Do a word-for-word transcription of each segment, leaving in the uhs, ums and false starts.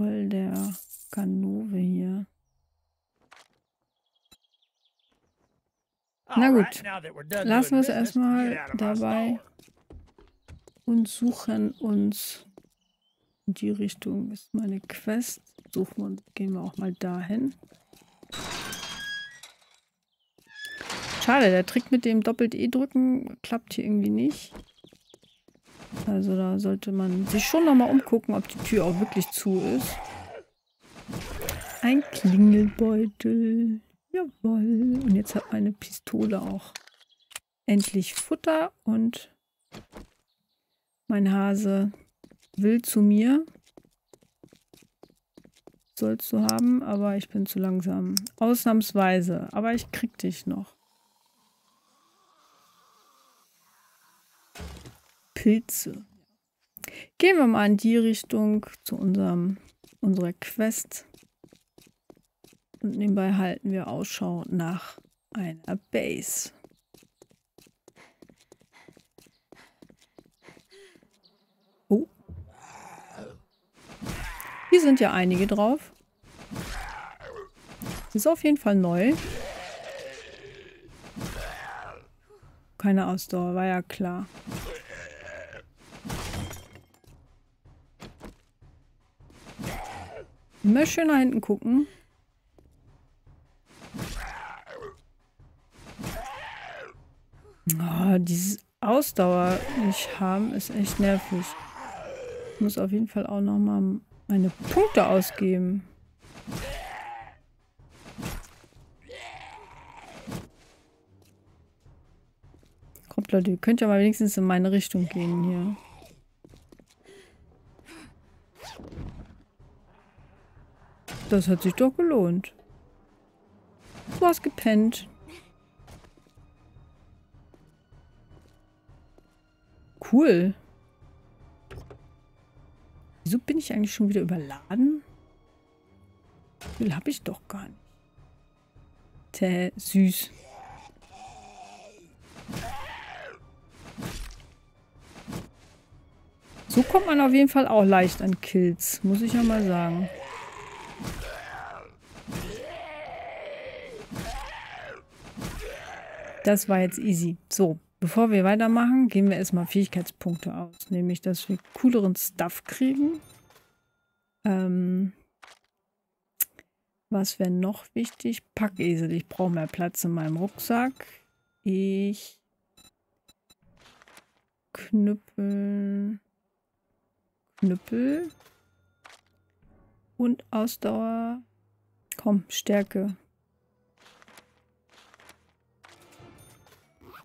voll der Ganove hier. Na gut, lassen wir es erstmal dabei und suchen uns in die Richtung. Ist meine Quest. Suchen wir und gehen wir auch mal dahin. Schade, der Trick mit dem Doppelt-E drücken klappt hier irgendwie nicht. Also da sollte man sich schon nochmal umgucken, ob die Tür auch wirklich zu ist. Ein Klingelbeutel. Jawohl. Und jetzt hat meine Pistole auch endlich Futter und mein Hase will zu mir. Sollst du haben, aber ich bin zu langsam. Ausnahmsweise. Aber ich krieg dich noch. Pilze. Gehen wir mal in die Richtung zu unserem, unserer Quest. Und nebenbei halten wir Ausschau nach einer Base. Oh. Hier sind ja einige drauf. Ist auf jeden Fall neu. Keine Ausdauer, war ja klar. Immer schön nach hinten gucken. Oh, dieses Ausdauer nicht haben ist echt nervig. Ich muss auf jeden Fall auch nochmal meine Punkte ausgeben. Kommt Leute, ihr könnt ja mal wenigstens in meine Richtung gehen hier. Das hat sich doch gelohnt. Du hast gepennt. Cool. Wieso bin ich eigentlich schon wieder überladen? Will habe ich doch gar nicht. Tja, süß. So kommt man auf jeden Fall auch leicht an Kills, muss ich ja mal sagen. Das war jetzt easy. So, bevor wir weitermachen, geben wir erstmal Fähigkeitspunkte aus. Nämlich, dass wir cooleren Stuff kriegen. Ähm, was wäre noch wichtig? Packesel. Ich brauche mehr Platz in meinem Rucksack. Ich knüppeln. Knüppel. Und Ausdauer. Komm, Stärke.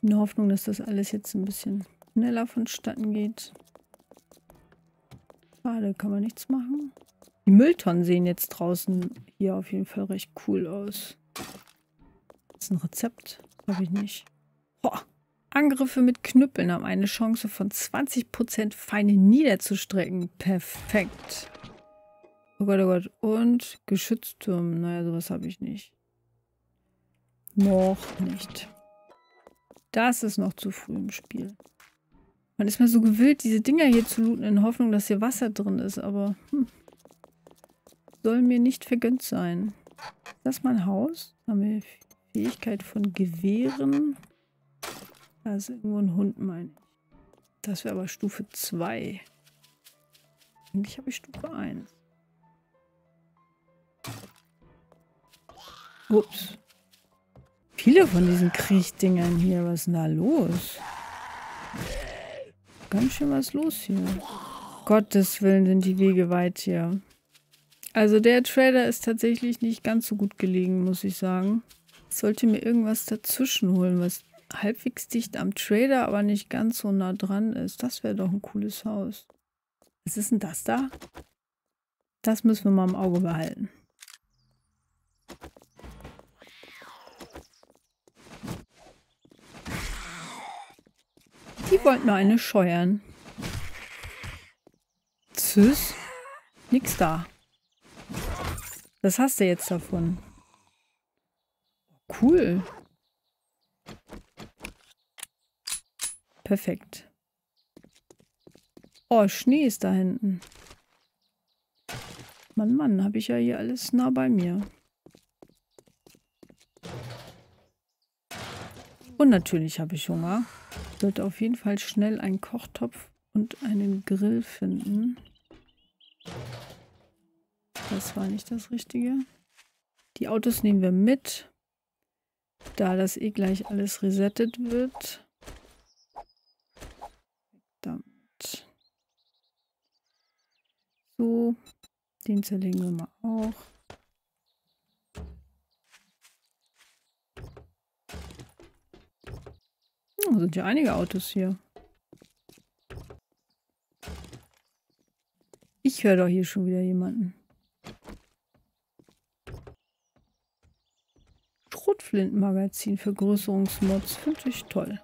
In der Hoffnung, dass das alles jetzt ein bisschen schneller vonstatten geht. Schade, kann man nichts machen. Die Mülltonnen sehen jetzt draußen hier auf jeden Fall recht cool aus. Das ist ein Rezept. Habe ich nicht. Boah. Angriffe mit Knüppeln haben eine Chance von zwanzig Prozent, Feinde niederzustrecken. Perfekt. Oh Gott, oh Gott. Und Geschütztürmen. Naja, sowas habe ich nicht. Noch nicht. Das ist noch zu früh im Spiel. Man ist mal so gewillt, diese Dinger hier zu looten, in Hoffnung, dass hier Wasser drin ist, aber hm, soll mir nicht vergönnt sein. Das ist mein Haus. Da haben wir Fähigkeit von Gewehren. Da ist irgendwo ein Hund, meine ich. Das wäre aber Stufe zwei. Eigentlich habe ich Stufe eins. Ups. Viele von diesen Kriechdingern hier. Was ist denn da los? Ganz schön was los hier. Gottes Willen sind die Wege weit hier. Also der Trailer ist tatsächlich nicht ganz so gut gelegen, muss ich sagen. Ich sollte mir irgendwas dazwischen holen, was halbwegs dicht am Trailer, aber nicht ganz so nah dran ist. Das wäre doch ein cooles Haus. Was ist denn das da? Das müssen wir mal im Auge behalten. Die wollten nur eine scheuern. Tschüss. Nix da. Das hast du jetzt davon. Cool. Perfekt. Oh, Schnee ist da hinten. Mann, Mann, habe ich ja hier alles nah bei mir. Und natürlich habe ich Hunger. Ich sollte auf jeden Fall schnell einen Kochtopf und einen Grill finden. Das war nicht das Richtige. Die Autos nehmen wir mit, da das eh gleich alles resettet wird. Verdammt. So, den zerlegen wir mal auch. Hm, sind ja einige Autos hier. Ich höre doch hier schon wieder jemanden. Schrotflintenmagazin für Vergrößerungsmods. Finde ich toll.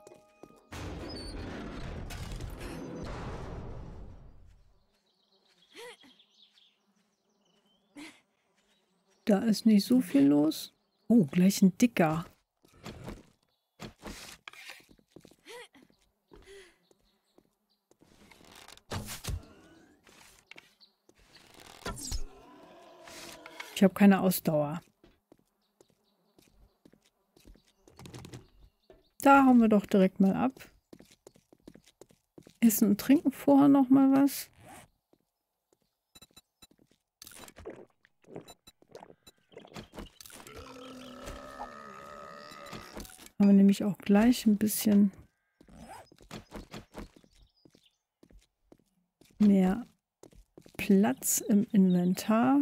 Da ist nicht so viel los. Oh, gleich ein Dicker. Ich habe keine Ausdauer. Da hauen wir doch direkt mal ab. Essen und trinken vorher noch mal was. Haben wir nämlich auch gleich ein bisschen mehr Platz im Inventar.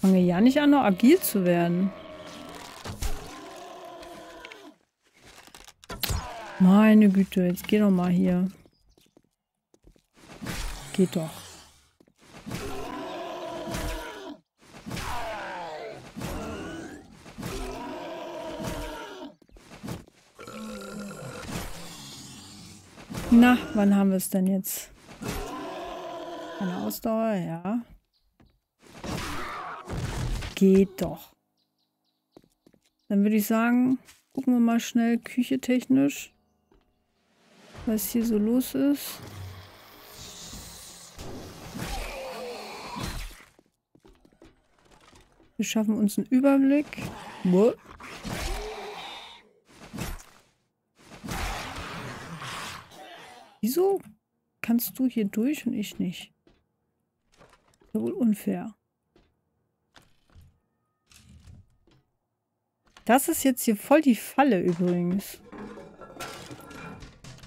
Fange ja nicht an, noch agil zu werden. Meine Güte, jetzt geh doch mal hier. Geht doch. Na, wann haben wir es denn jetzt? Eine Ausdauer, ja. Geht doch. Dann würde ich sagen, gucken wir mal schnell Küche technisch, was hier so los ist. Wir schaffen uns einen Überblick. Buh. Wieso kannst du hier durch und ich nicht? Ist ja wohl unfair. Das ist jetzt hier voll die Falle übrigens.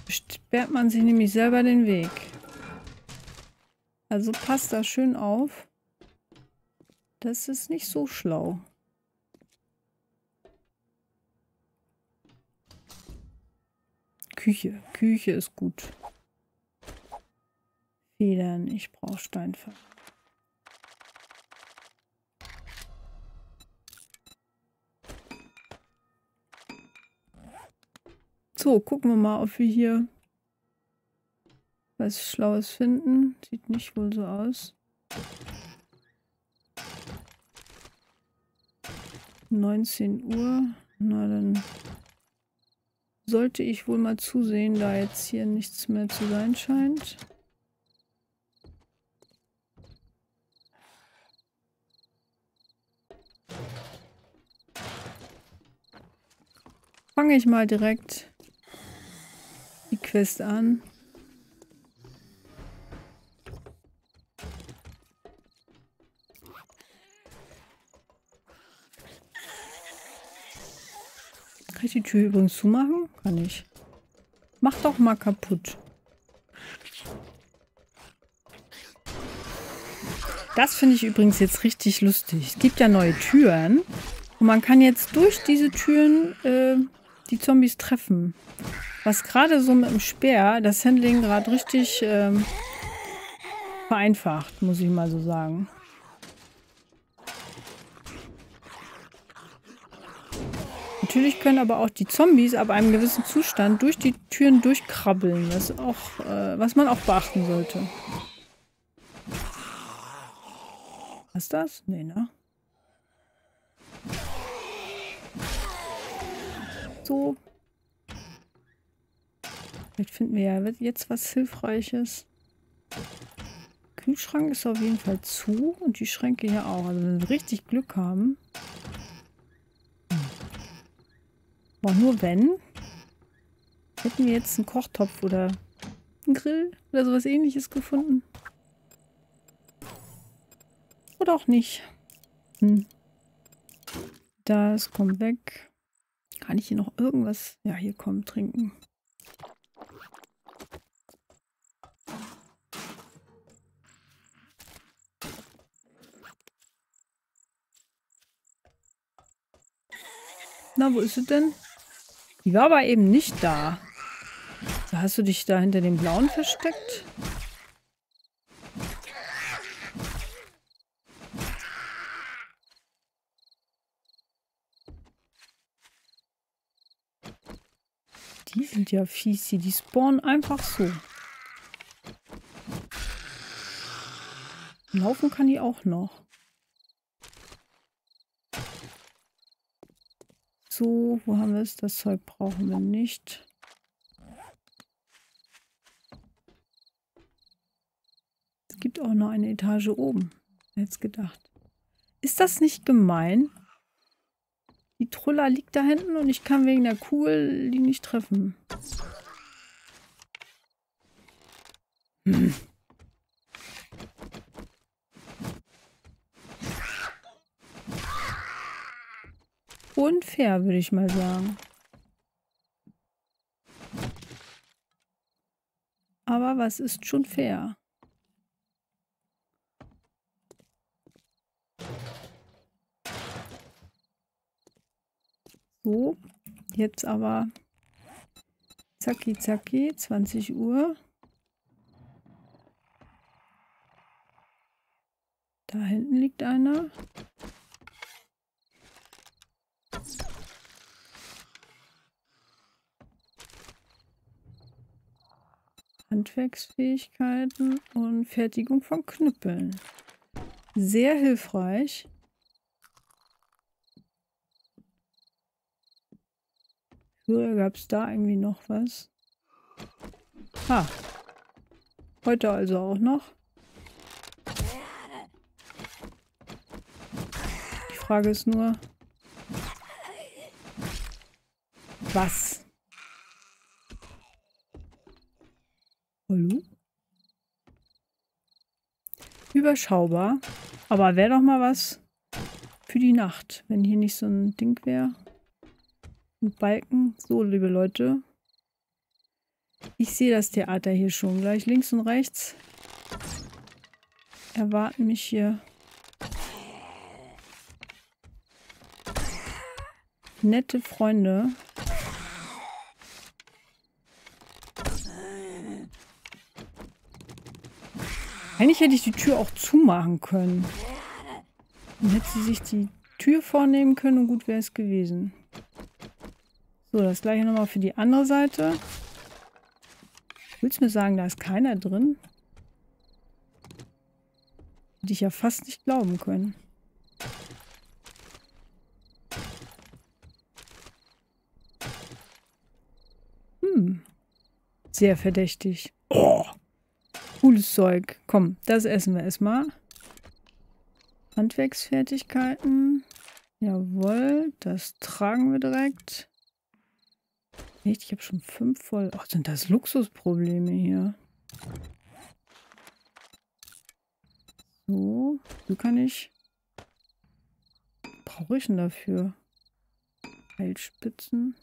Sperrt man sich nämlich selber den Weg. Also passt da schön auf. Das ist nicht so schlau. Küche. Küche ist gut. Federn. Ich brauche Steinfall. So, gucken wir mal, ob wir hier was Schlaues finden. Sieht nicht wohl so aus. neunzehn Uhr. Na, dann sollte ich wohl mal zusehen, da jetzt hier nichts mehr zu sein scheint. Fange ich mal direkt die Quest an. Kann ich die Tür übrigens zumachen? Kann ich. Mach doch mal kaputt. Das finde ich übrigens jetzt richtig lustig. Es gibt ja neue Türen. Und man kann jetzt durch diese Türen äh, die Zombies treffen. Was gerade so mit dem Speer das Handling gerade richtig ähm, vereinfacht, muss ich mal so sagen. Natürlich können aber auch die Zombies ab einem gewissen Zustand durch die Türen durchkrabbeln, was, auch, äh, was man auch beachten sollte. Was ist das? Nee, ne? So. Vielleicht finden wir ja jetzt was Hilfreiches. Kühlschrank ist auf jeden Fall zu und die Schränke hier auch. Also wenn wir richtig Glück haben. Aber nur wenn. Hätten wir jetzt einen Kochtopf oder einen Grill oder sowas Ähnliches gefunden. Oder auch nicht. Hm. Das kommt weg. Kann ich hier noch irgendwas? Ja, hier kommt trinken. Na, wo ist sie denn? Die war aber eben nicht da. So, hast du dich da hinter dem Blauen versteckt? Die sind ja fies, die spawnen einfach so. Laufen kann die auch noch. So, wo haben wir es? Das Zeug brauchen wir nicht. Es gibt auch noch eine Etage oben. Hätte gedacht. Ist das nicht gemein? Die Trulla liegt da hinten und ich kann wegen der Kugel die nicht treffen. Hm. Unfair, würde ich mal sagen. Aber was ist schon fair? So, jetzt aber zacki zacki, zwanzig Uhr. Da hinten liegt einer. Handwerksfähigkeiten und Fertigung von Knüppeln. Sehr hilfreich. Früher gab es da irgendwie noch was. Ah. Heute also auch noch. Die Frage ist nur, was? Hallo? Überschaubar. Aber wäre doch mal was für die Nacht, wenn hier nicht so ein Ding wäre. Ein Balken. So, liebe Leute. Ich sehe das Theater hier schon gleich. Links und rechts erwarten mich hier nette Freunde. Eigentlich hätte ich die Tür auch zumachen können. Dann hätte sie sich die Tür vornehmen können und gut wäre es gewesen. So, das gleiche nochmal für die andere Seite. Willst du mir sagen, da ist keiner drin? Hätte ich ja fast nicht glauben können. Hm. Sehr verdächtig. Oh. Cooles Zeug. Komm, das essen wir erstmal. Handwerksfertigkeiten. Jawohl, das tragen wir direkt. Echt, ich habe schon fünf voll. Ach, sind das Luxusprobleme hier. So, so kann ich. Brauche ich denn dafür? Heilspitzen.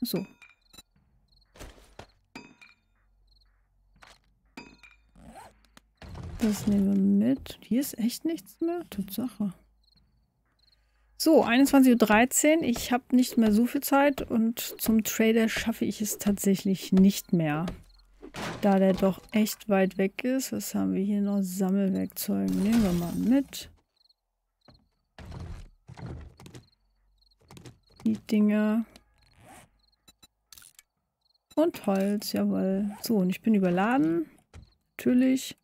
So. Das nehmen wir mit. Hier ist echt nichts mehr. Tatsache. So, einundzwanzig Uhr dreizehn. Ich habe nicht mehr so viel Zeit und zum Trader schaffe ich es tatsächlich nicht mehr. Da der doch echt weit weg ist. Was haben wir hier noch? Sammelwerkzeuge. Nehmen wir mal mit. Die Dinger. Und Holz, jawohl. So, und ich bin überladen. Natürlich.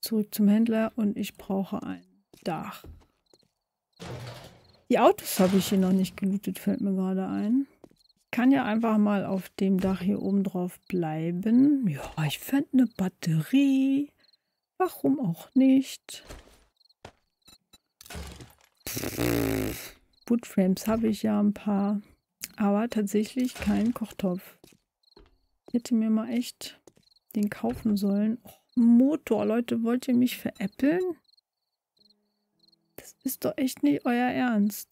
Zurück zum Händler und ich brauche ein Dach. Die Autos habe ich hier noch nicht gelootet, fällt mir gerade ein. Ich kann ja einfach mal auf dem Dach hier oben drauf bleiben. Ja, ich fände eine Batterie. Warum auch nicht? Woodframes habe ich ja ein paar. Aber tatsächlich keinen Kochtopf. Ich hätte mir mal echt den kaufen sollen. Och, Motor, Leute, wollt ihr mich veräppeln? Das ist doch echt nicht euer Ernst.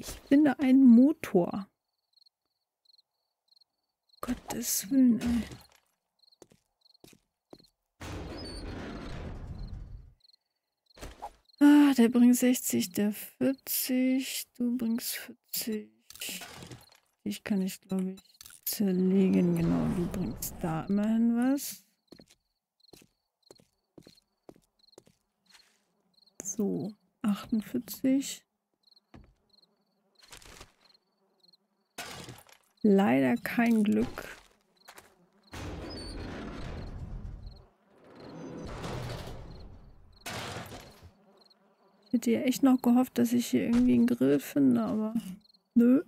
Ich finde einen Motor. Gottes Willen, ey. Ah, der bringt sechzig, der vierzig. Du bringst vierzig. Ich kann ich, glaube ich, zerlegen. Genau, du bringst da immerhin was. So, achtundvierzig. Leider kein Glück. Ich hätte ja echt noch gehofft, dass ich hier irgendwie einen Grill finde, aber nö.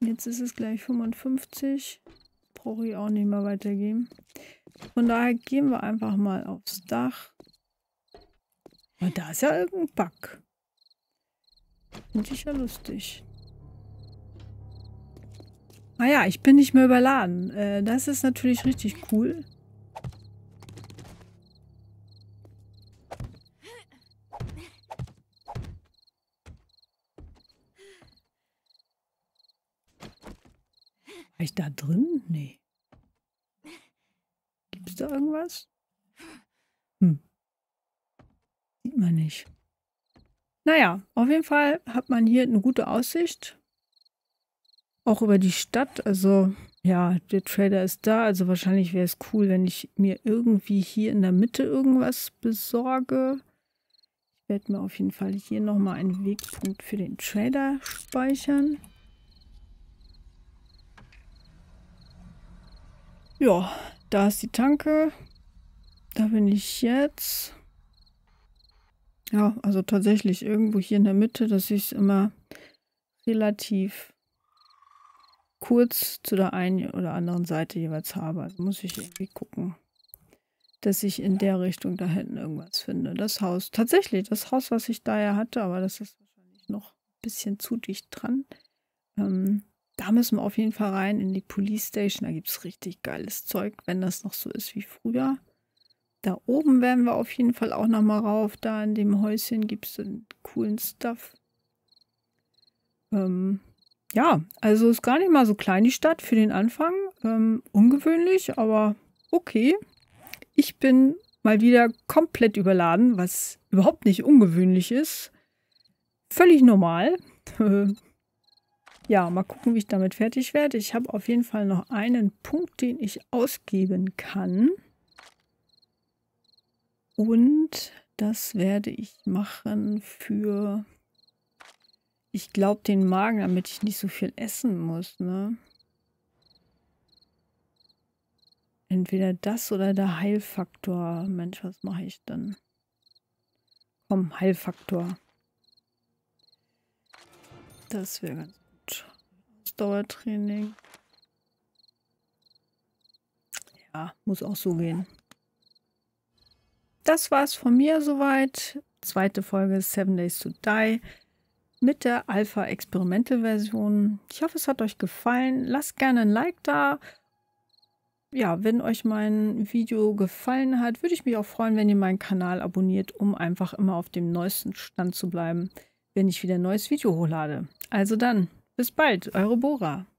Jetzt ist es gleich fünfundfünfzig. Brauche ich auch nicht mehr weitergeben. Von daher gehen wir einfach mal aufs Dach. Und da ist ja irgendein Bug. Finde ich ja lustig. Ah ja, ich bin nicht mehr überladen. Äh, das ist natürlich richtig cool. War ich da drin? Nee. Gibt es da irgendwas? Hm. Sieht man nicht. Naja, auf jeden Fall hat man hier eine gute Aussicht. Auch über die Stadt, also ja, der Trader ist da, also wahrscheinlich wäre es cool, wenn ich mir irgendwie hier in der Mitte irgendwas besorge. Ich werde mir auf jeden Fall hier nochmal einen Wegpunkt für den Trader speichern. Ja, da ist die Tanke. Da bin ich jetzt. Ja, also tatsächlich irgendwo hier in der Mitte, dass ich es immer relativ kurz zu der einen oder anderen Seite jeweils habe. Also muss ich irgendwie gucken, dass ich in der Richtung da hinten irgendwas finde. Das Haus, tatsächlich, das Haus, was ich da ja hatte, aber das ist wahrscheinlich noch ein bisschen zu dicht dran. Ähm, da müssen wir auf jeden Fall rein in die Police Station. Da gibt es richtig geiles Zeug, wenn das noch so ist wie früher. Da oben werden wir auf jeden Fall auch nochmal rauf. Da in dem Häuschen gibt es einen coolen Stuff. Ähm, Ja, also ist gar nicht mal so klein die Stadt für den Anfang. Ähm, ungewöhnlich, aber okay. Ich bin mal wieder komplett überladen, was überhaupt nicht ungewöhnlich ist. Völlig normal. Ja, mal gucken, wie ich damit fertig werde. Ich habe auf jeden Fall noch einen Punkt, den ich ausgeben kann. Und das werde ich machen für... Ich glaube, den Magen, damit ich nicht so viel essen muss, ne? Entweder das oder der Heilfaktor. Mensch, was mache ich dann? Komm, Heilfaktor. Das wäre ganz gut. Ausdauertraining. Ja, muss auch so gehen. Das war's von mir soweit. Zweite Folge Seven Days to Die. Mit der Alpha-Experimental-Version. Ich hoffe, es hat euch gefallen. Lasst gerne ein Like da. Ja, wenn euch mein Video gefallen hat, würde ich mich auch freuen, wenn ihr meinen Kanal abonniert, um einfach immer auf dem neuesten Stand zu bleiben, wenn ich wieder ein neues Video hochlade. Also dann, bis bald, eure Bora.